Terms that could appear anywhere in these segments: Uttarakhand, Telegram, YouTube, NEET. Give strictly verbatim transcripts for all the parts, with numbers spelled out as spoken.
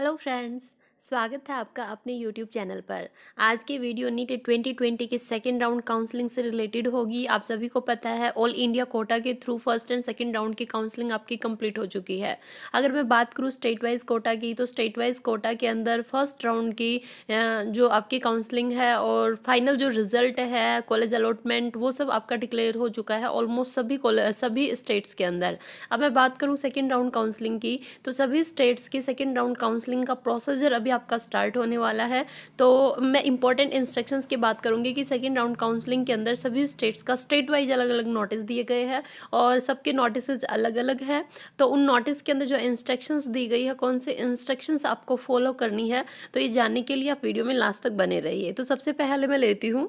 Hello friends, स्वागत है आपका अपने यूट्यूब चैनल पर। आज की वीडियो नीट ट्वेंटी ट्वेंटी के सेकेंड राउंड काउंसलिंग से रिलेटेड होगी। आप सभी को पता है ऑल इंडिया कोटा के through first and second round की काउंसलिंग आपकी कंप्लीट हो चुकी है। अगर मैं बात करूँ स्टेट वाइज कोटा की, तो स्टेट वाइज कोटा के अंदर फर्स्ट राउंड की जो आपकी काउंसलिंग है और फाइनल जो रिजल्ट है, कॉलेज अलॉटमेंट, वो सब आपका डिक्लेयर हो चुका है ऑलमोस्ट सभी सभी स्टेट्स के अंदर। अब मैं बात करूँ सेकेंड राउंड काउंसलिंग की, तो सभी स्टेट्स की सेकेंड राउंड काउंसलिंग का प्रोसीजर अभी आपका स्टार्ट होने वाला है। तो मैं इंपॉर्टेंट इंस्ट्रक्शंस की बात करूंगी कि सेकंड राउंड काउंसलिंग के अंदर सभी स्टेट्स का स्टेट वाइज अलग अलग नोटिस दिए गए हैं और सबके नोटिसेज अलग अलग हैं। तो उन नोटिस के अंदर जो इंस्ट्रक्शंस दी गई है, कौन से इंस्ट्रक्शंस आपको फॉलो करनी है, तो ये जानने के लिए आप वीडियो में लास्ट तक बने रहिए। तो सबसे पहले मैं लेती हूँ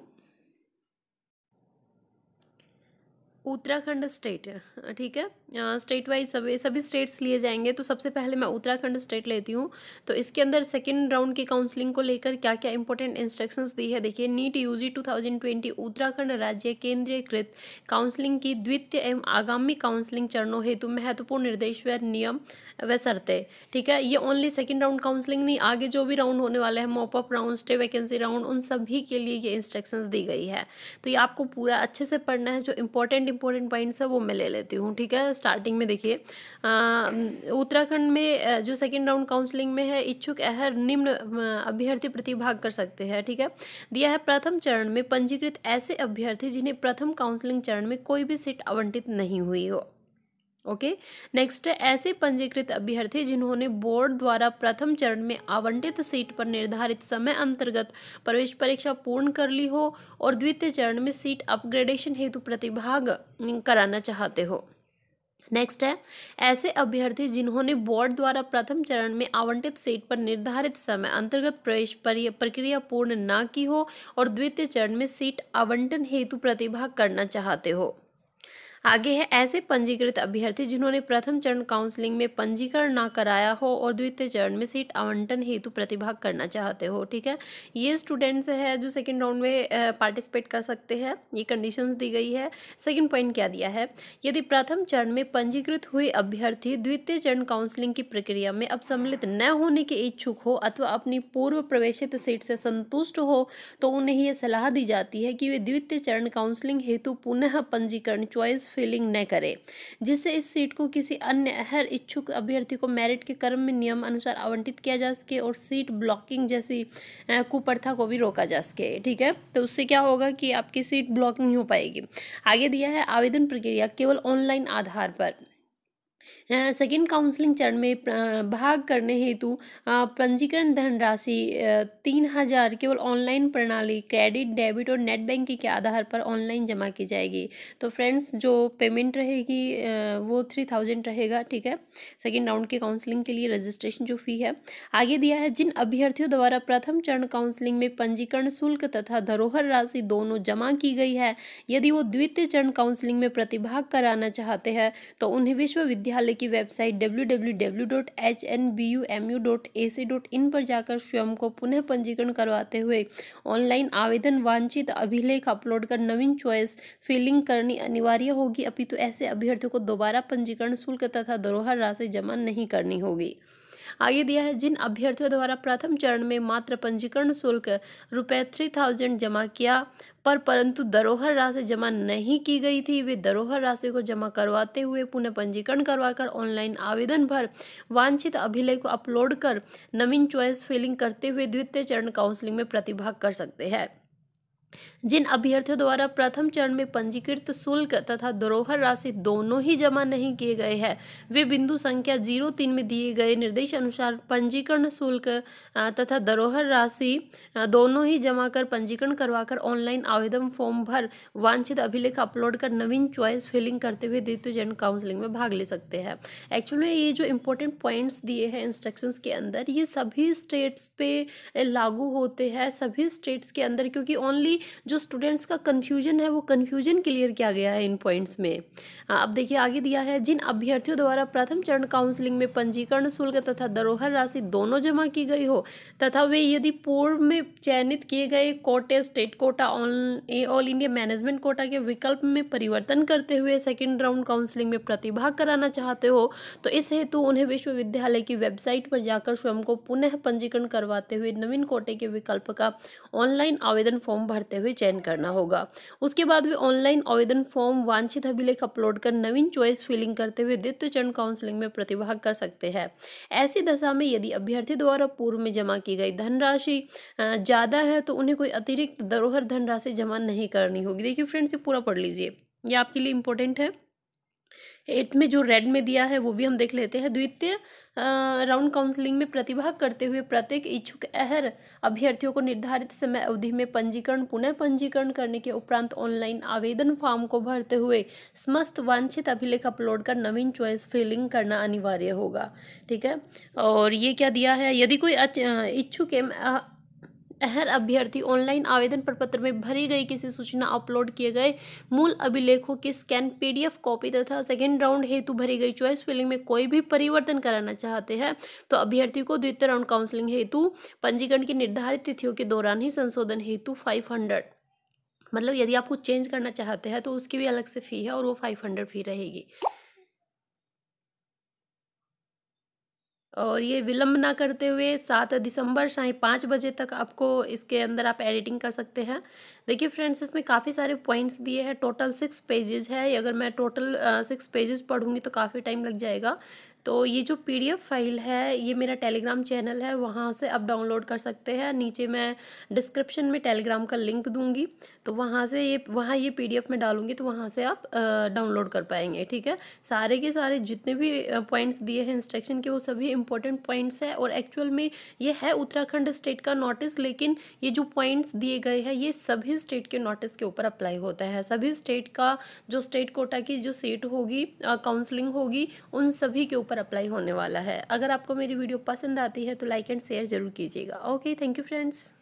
उत्तराखंड स्टेट, ठीक है। स्टेट वाइज सभी सभी स्टेट्स लिए जाएंगे, तो सबसे पहले मैं उत्तराखंड स्टेट लेती हूँ। तो इसके अंदर सेकंड राउंड की काउंसलिंग को लेकर क्या क्या इंपॉर्टेंट इंस्ट्रक्शंस दी है, देखिए। नीट यूजी दो हज़ार बीस उत्तराखंड राज्य केंद्रीयकृत काउंसलिंग की द्वितीय एवं आगामी काउंसलिंग चरणों हेतु महत्वपूर्ण निर्देश व नियम व शर्तें, ठीक है। ये ओनली सेकेंड राउंड काउंसलिंग नहीं, आगे जो भी राउंड होने वाला है, mop up round, stay vacancy round, उन सभी के लिए ये इंस्ट्रक्शंस दी गई है। तो ये आपको पूरा अच्छे से पढ़ना है। जो इंपॉर्टेंट इंपॉर्टेंट पॉइंट्स है वो मैं ले लेती हूँ, ठीक है। स्टार्टिंग में देखिए, उत्तराखंड में जो सेकंड राउंड काउंसलिंग में है, इच्छुक अहर निम्न अभ्यर्थी प्रतिभाग कर सकते हैं, ठीक है। दिया है प्रथम चरण में पंजीकृत ऐसे अभ्यर्थी जिन्हें प्रथम काउंसलिंग चरण में कोई भी सीट आवंटित नहीं हुई हो, ओके। नेक्स्ट है ऐसे पंजीकृत अभ्यर्थी जिन्होंने बोर्ड द्वारा प्रथम चरण में आवंटित सीट पर निर्धारित समय अंतर्गत प्रवेश परीक्षा पूर्ण कर ली हो और द्वितीय चरण में सीट अपग्रेडेशन हेतु प्रतिभाग कराना चाहते हो। नेक्स्ट है ऐसे अभ्यर्थी जिन्होंने बोर्ड द्वारा प्रथम चरण में आवंटित सीट पर निर्धारित समय अंतर्गत प्रवेश प्रक्रिया पूर्ण ना की हो और द्वितीय चरण में सीट आवंटन हेतु प्रतिभाग करना चाहते हो। आगे है ऐसे पंजीकृत अभ्यर्थी जिन्होंने प्रथम चरण काउंसलिंग में पंजीकरण ना कराया हो और द्वितीय चरण में सीट आवंटन हेतु प्रतिभाग करना चाहते हो, ठीक है। ये स्टूडेंट्स है जो सेकंड राउंड में पार्टिसिपेट कर सकते हैं, ये कंडीशंस दी गई है। सेकंड पॉइंट क्या दिया है, यदि प्रथम चरण में पंजीकृत हुए अभ्यर्थी द्वितीय चरण काउंसलिंग की प्रक्रिया में अब सम्मिलित न होने के इच्छुक हो अथवा अपनी पूर्व प्रवेशित सीट से संतुष्ट हो, तो उन्हें यह सलाह दी जाती है कि वे द्वितीय चरण काउंसलिंग हेतु पुनः पंजीकरण चॉइस फिलिंग न करे, जिससे इस सीट को किसी अन्य हर इच्छुक अभ्यर्थी को मेरिट के क्रम में नियम अनुसार आवंटित किया जा सके और सीट ब्लॉकिंग जैसी कुप्रथा को भी रोका जा सके, ठीक है। तो उससे क्या होगा कि आपकी सीट ब्लॉक नहीं हो पाएगी। आगे दिया है आवेदन प्रक्रिया केवल ऑनलाइन आधार पर सेकेंड काउंसलिंग चरण में भाग करने हेतु पंजीकरण धनराशि तीन हज़ार केवल ऑनलाइन प्रणाली क्रेडिट, डेबिट और नेट बैंकिंग के आधार पर ऑनलाइन जमा की जाएगी। तो फ्रेंड्स, जो पेमेंट रहेगी वो थ्री थाउजेंड रहेगा, ठीक है। सेकेंड राउंड के काउंसलिंग के लिए रजिस्ट्रेशन जो फ़ी है। आगे दिया है जिन अभ्यर्थियों द्वारा प्रथम चरण काउंसलिंग में पंजीकरण शुल्क तथा धरोहर राशि दोनों जमा की गई है, यदि वो द्वितीय चरण काउंसलिंग में प्रतिभाग कराना चाहते हैं तो उन्हें विश्वविद्यालय की website W W W dot H N B U M U dot A C dot in पर जाकर स्वयं को पुनः पंजीकरण करवाते हुए ऑनलाइन आवेदन वांछित अभिलेख अपलोड कर नवीन चॉइस फिलिंग करनी अनिवार्य होगी। अभी तो ऐसे अभ्यर्थियों को दोबारा पंजीकरण शुल्क तथा धरोहर राशि जमा नहीं करनी होगी। आगे दिया है जिन अभ्यर्थियों द्वारा प्रथम चरण में मात्र पंजीकरण शुल्क रुपये थ्री थाउजेंड जमा किया पर परंतु धरोहर राशि जमा नहीं की गई थी, वे धरोहर राशि को जमा करवाते हुए पुनः पंजीकरण करवाकर ऑनलाइन आवेदन भर वांछित अभिलेख को अपलोड कर नवीन चॉइस फिलिंग करते हुए द्वितीय चरण काउंसलिंग में प्रतिभाग कर सकते हैं। जिन अभ्यर्थियों द्वारा प्रथम चरण में पंजीकृत शुल्क तथा धरोहर राशि दोनों ही जमा नहीं किए गए हैं, वे बिंदु संख्या जीरो तीन में दिए गए निर्देश अनुसार पंजीकरण शुल्क तथा धरोहर राशि दोनों ही जमा कर पंजीकरण करवाकर ऑनलाइन आवेदन फॉर्म भर वांछित अभिलेख अपलोड कर नवीन चॉइस फिलिंग करते हुए द्वितीय चरण काउंसलिंग में भाग ले सकते हैं। एक्चुअली में ये जो इम्पोर्टेंट पॉइंट्स दिए हैं इंस्ट्रक्शंस के अंदर, ये सभी स्टेट्स पे लागू होते हैं, सभी स्टेट्स के अंदर, क्योंकि ओनली कि जो स्टूडेंट्स का कन्फ्यूजन है वो कन्फ्यूजन क्लियर किया गया है इन पॉइंट्स में। अब देखिए आगे दिया है, जिन अभ्यर्थियों द्वारा प्रथम चरण काउंसलिंग में पंजीकरण शुल्क तथा धरोहर राशि दोनों जमा की गई हो तथा वे यदि पूर्व में चयनित किए गए कोटे state quota all India management quota के विकल्प में परिवर्तन करते हुए सेकेंड राउंड काउंसलिंग में प्रतिभाग कराना चाहते हो तो इस हेतु उन्हें विश्वविद्यालय की वेबसाइट पर जाकर स्वयं को पुनः पंजीकरण करवाते हुए नवीन कोटे के विकल्प का ऑनलाइन आवेदन फॉर्म भरते हुए चयन करना होगा। उसके बाद वे ऑनलाइन आवेदन फॉर्म वांछित अभिलेख अपलोड कर नवीन चॉइस फिलिंग करते हुए द्वितीय चरण काउंसलिंग में प्रतिभाग कर सकते हैं। ऐसी दशा में यदि अभ्यर्थी द्वारा पूर्व में जमा की गई धनराशि ज़्यादा है तो उन्हें कोई अतिरिक्त धरोहर धनराशि जमा नहीं करनी होगी। देखिए फ्रेंड्स ये पूरा पढ़ लीजिए, ये आपके लिए इम्पोर्टेंट है। एट में जो रेड में दिया है वो भी हम देख लेते हैं। द्वितीय राउंड काउंसलिंग में प्रतिभाग करते हुए प्रत्येक इच्छुक अहर अभ्यर्थियों को निर्धारित समय अवधि में पंजीकरण पुनः पंजीकरण करने के उपरांत ऑनलाइन आवेदन फॉर्म को भरते हुए समस्त वांछित अभिलेख अपलोड कर नवीन चॉइस फिलिंग करना अनिवार्य होगा। ठीक है, और ये क्या दिया है, यदि कोई इच्छुक अहर अभ्यर्थी ऑनलाइन आवेदन प्रपत्र में भरी गई किसी सूचना अपलोड किए गए मूल अभिलेखों की स्कैन पीडीएफ कॉपी तथा सेकेंड राउंड हेतु भरी गई चॉइस फिलिंग में कोई भी परिवर्तन कराना चाहते हैं तो अभ्यर्थी को द्वितीय राउंड काउंसलिंग हेतु पंजीकरण की निर्धारित तिथियों के दौरान ही संशोधन हेतु फाइव हंड्रेड, मतलब यदि आप कुछ चेंज करना चाहते हैं तो उसकी भी अलग से फी है और वो फाइव हंड्रेड फी रहेगी। और ये विलंब ना करते हुए सात दिसंबर शाम पाँच बजे तक आपको इसके अंदर आप एडिटिंग कर सकते हैं। देखिए फ्रेंड्स इसमें काफ़ी सारे पॉइंट्स दिए हैं, टोटल सिक्स पेजेस है। अगर मैं टोटल सिक्स पेजेस पढ़ूंगी तो काफ़ी टाइम लग जाएगा। तो ये जो पीडीएफ फाइल है ये मेरा टेलीग्राम चैनल है, वहाँ से आप डाउनलोड कर सकते हैं। नीचे मैं डिस्क्रिप्शन में टेलीग्राम का लिंक दूंगी तो वहाँ से ये वहाँ ये पीडीएफ में डालूंगी तो वहाँ से आप डाउनलोड कर पाएंगे। ठीक है, सारे के सारे जितने भी पॉइंट्स दिए हैं इंस्ट्रक्शन के वो सभी इंपॉर्टेंट पॉइंट्स है। और एक्चुअल में ये है उत्तराखंड स्टेट का नोटिस, लेकिन ये जो पॉइंट्स दिए गए हैं ये सभी स्टेट के नोटिस के ऊपर अप्लाई होता है। सभी स्टेट का जो स्टेट कोटा की जो सीट होगी काउंसलिंग होगी उन सभी के ऊपर अप्लाई होने वाला है। अगर आपको मेरी वीडियो पसंद आती है तो लाइक एंड शेयर जरूर कीजिएगा। Okay, thank you friends.